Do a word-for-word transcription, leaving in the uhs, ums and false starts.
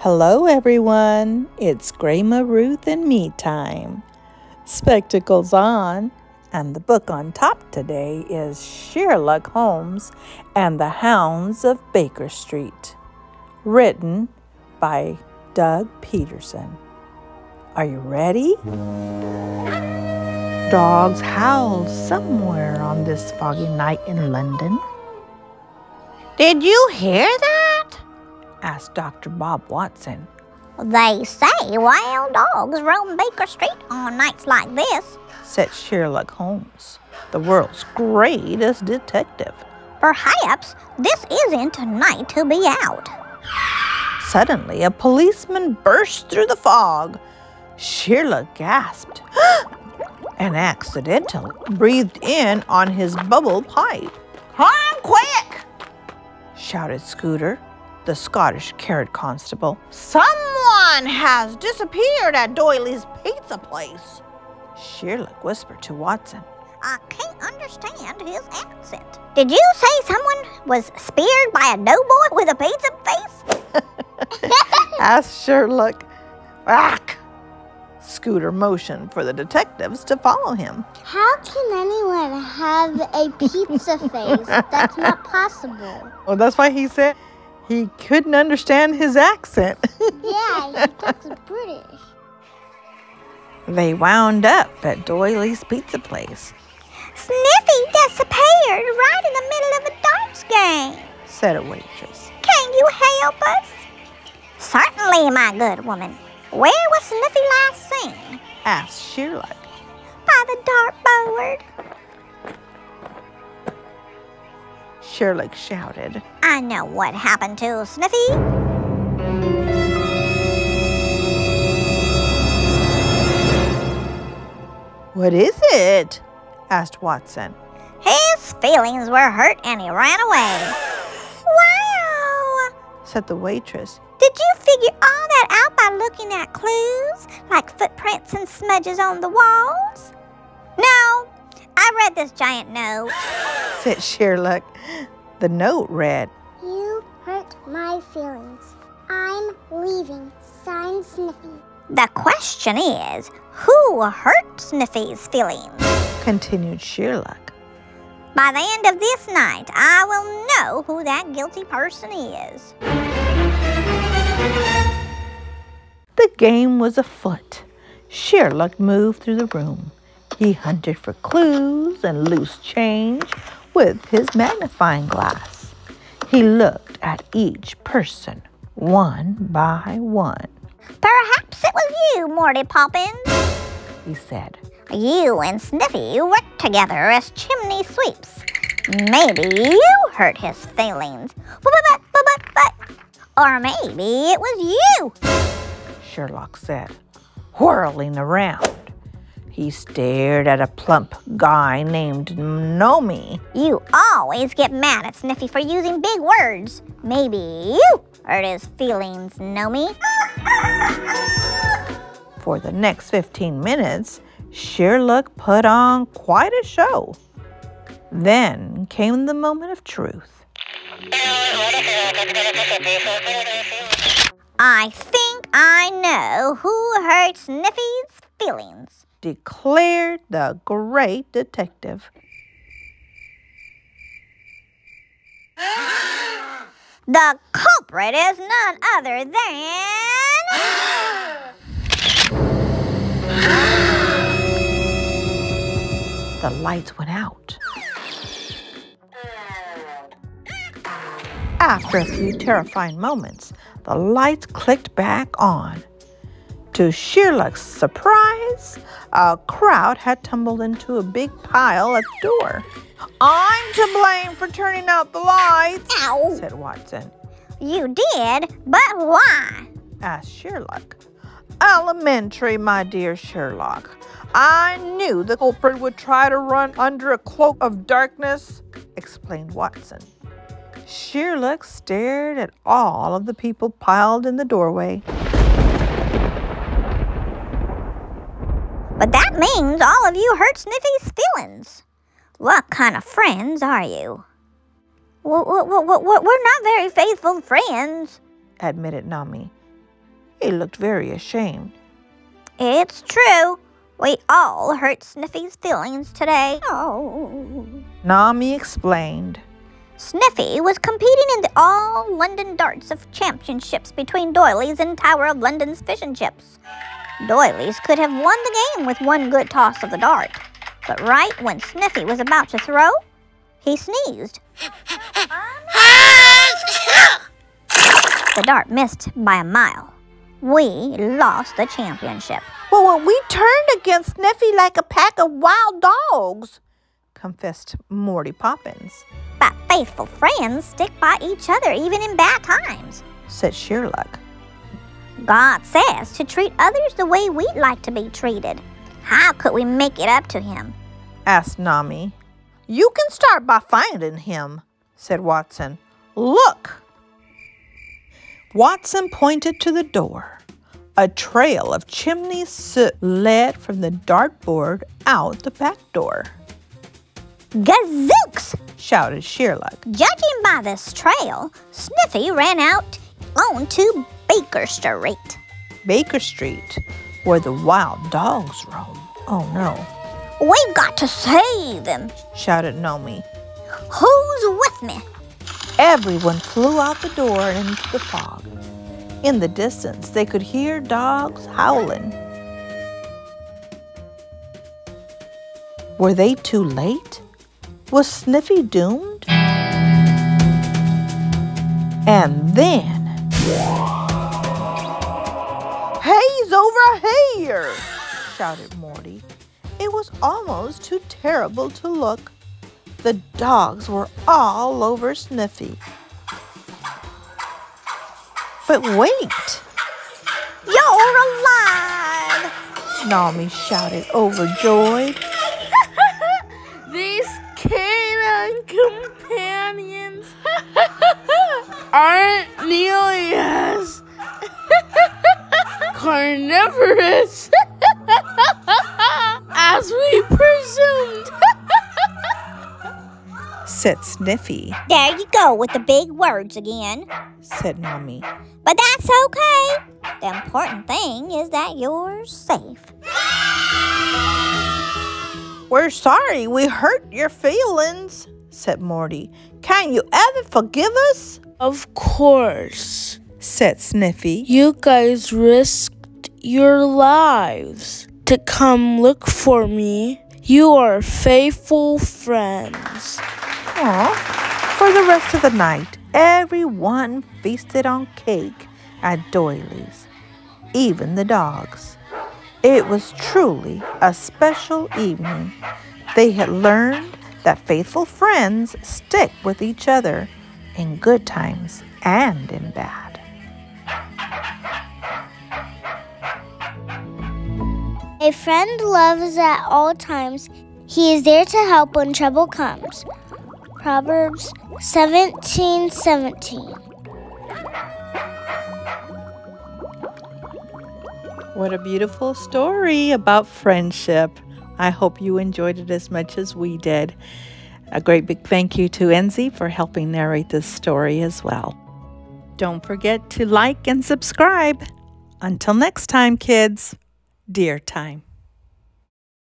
Hello everyone, it's Grayma Ruth and me time. Spectacles on, and the book on top today is Sherlock Holmes and the Hounds of Baker Street, written by Doug Peterson. Are you ready? Dogs howled somewhere on this foggy night in London. Did you hear that? Asked Doctor Bob Watson. They say wild dogs roam Baker Street on nights like this, said Sherlock Holmes, the world's greatest detective. Perhaps this isn't a night to be out. Suddenly, a policeman burst through the fog. Sherlock gasped and accidentally breathed in on his bubble pipe. "Come quick!" shouted Scooter, the Scottish carrot constable. "Someone has disappeared at Doyle's Pizza Place," Sherlock whispered to Watson. "I can't understand his accent. Did you say someone was speared by a doughboy with a pizza face?" asked Sherlock. "Rack!" Scooter motioned for the detectives to follow him. How can anyone have a pizza face? That's not possible. Well, that's why he said he couldn't understand his accent. Yeah, he talks British. They wound up at Doyle's Pizza Place. "Sniffy disappeared right in the middle of a darts game," said a waitress. "Can you help us?" "Certainly, my good woman. Where was Sniffy last seen?" asked Sherlock. "By the dartboard," Sherlock shouted. "I know what happened to Sniffy." "What is it?" asked Watson. "His feelings were hurt and he ran away." "Wow!" said the waitress. "Did you figure all that out by looking at clues, like footprints and smudges on the walls?" "No, I read this giant note," said Sherlock. The note read, "You hurt my feelings. I'm leaving. Signed, Sniffy." "The question is, who hurt Sniffy's feelings?" continued Sherlock. "By the end of this night, I will know who that guilty person is." The game was afoot. Sherlock moved through the room. He hunted for clues and loose change with his magnifying glass. He looked at each person, one by one. "Perhaps it was you, Morty Poppins," he said. "You and Sniffy worked together as chimney sweeps. Maybe you hurt his feelings. But, but, but, but, or maybe it was you," Sherlock said, whirling around. He stared at a plump guy named Nomi. "You always get mad at Sniffy for using big words. Maybe you hurt his feelings, Nomi." For the next fifteen minutes, Sherlock put on quite a show. Then came the moment of truth. "I think I know who hurt Sniffy's feelings," declared the great detective. "The culprit is none other than..." The lights went out. After a few terrifying moments, the lights clicked back on. To Sherlock's surprise, a crowd had tumbled into a big pile at the door. "I'm to blame for turning out the lights," Ow. said Watson. "You did, but why?" asked Sherlock. "Elementary, my dear Sherlock. I knew the culprit would try to run under a cloak of darkness," explained Watson. Sherlock stared at all of the people piled in the doorway. "But that means all of you hurt Sniffy's feelings. What kind of friends are you?" "We're not very faithful friends," admitted Nomi. They looked very ashamed. It's true. We all hurt Sniffy's feelings today. Oh. Nomi explained. Sniffy was competing in the All-London darts of championships between Doyle's and Tower of London's Fish and Chips. Doyle's could have won the game with one good toss of the dart. But right when Sniffy was about to throw, he sneezed. The dart missed by a mile. We lost the championship. Well, we turned against Sniffy like a pack of wild dogs, confessed Morty Poppins. But faithful friends stick by each other even in bad times, said Sherlock. God says to treat others the way we'd like to be treated. How could we make it up to him? Asked Nomi. You can start by finding him, said Watson. Look! Watson pointed to the door. A trail of chimney soot led from the dartboard out the back door. Gazooks! Shouted Sherlock. Judging by this trail, Sniffy ran out onto Baker Street. Baker Street, where the wild dogs roam. Oh no. We've got to save them, shouted Nomi. Who's with me? Everyone flew out the door and into the fog. In the distance, they could hear dogs howling. Were they too late? Was Sniffy doomed? And then... He's over here! Shouted Morty. It was almost too terrible to look. The dogs were all over Sniffy. But wait! You're alive! Nomi shouted, overjoyed. These canine companions aren't nearly as carnivorous as we presumed. Said Sniffy. There you go with the big words again, said Nomi. But that's okay. The important thing is that you're safe. We're sorry we hurt your feelings, said Morty. Can you ever forgive us? Of course, said Sniffy. You guys risked your lives to come look for me. You are faithful friends. Aww. For the rest of the night, everyone feasted on cake at Doyle's, even the dogs. It was truly a special evening. They had learned that faithful friends stick with each other in good times and in bad. A friend loves at all times. He is there to help when trouble comes. Proverbs seventeen seventeen. What a beautiful story about friendship. I hope you enjoyed it as much as we did. A great big thank you to Enzi for helping narrate this story as well. Don't forget to like and subscribe. Until next time, kids. Dear Time.